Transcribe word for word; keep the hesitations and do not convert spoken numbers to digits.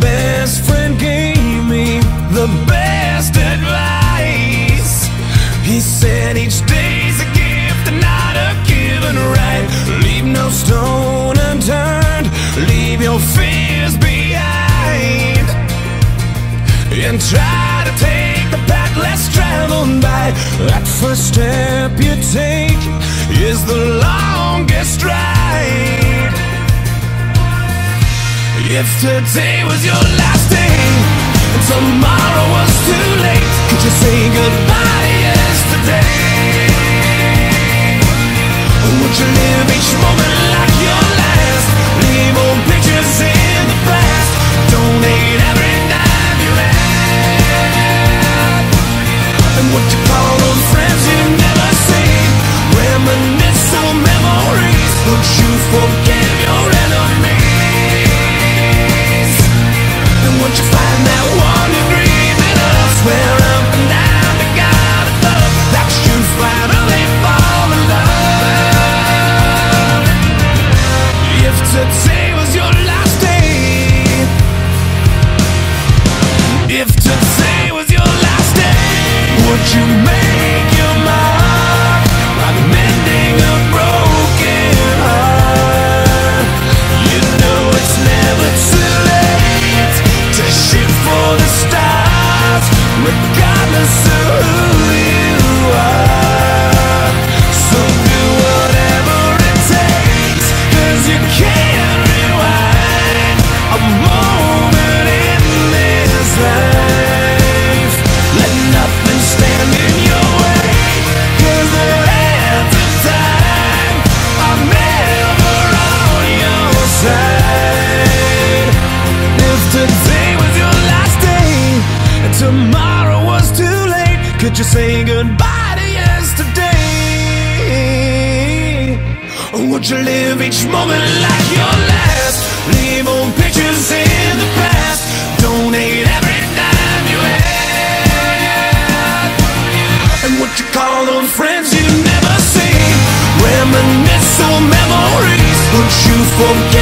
best friend gave me the best advice. He said each day's a gift and not a given right. Leave no stone unturned, leave your fears behind, and try to take the path less traveled by. That first step you take is the longest ride. If today was your last day and tomorrow was too late, could you say goodbye yesterday? Would you live each moment like your last? Leave old pictures in the past. Don't hate every dime you have. And would you call those friends you've never seen? Reminisce on memories. Would you forgive your enemies? Would you find that one degree that I'll swear up and down to God above that you finally fall in love? If today was your last day, if today was your last day, would you make your mark by mending a broken heart? You know it's never too late to shoot for the stars, regardless of who you are. So do whatever it takes, cause you can't rewind a moment in this life. Let nothing stand in your way, cause the hands of time are never on your side. If today tomorrow was too late, could you say goodbye to yesterday? Or would you live each moment like your last? Leave old pictures in the past. Donate every dime you have. And would you call on friends you've never seen? Reminisce on memories. Would you forget?